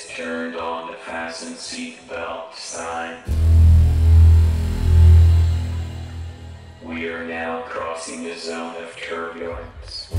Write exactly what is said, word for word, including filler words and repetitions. has turned on the fasten seatbelt sign. We are now crossing the zone of turbulence.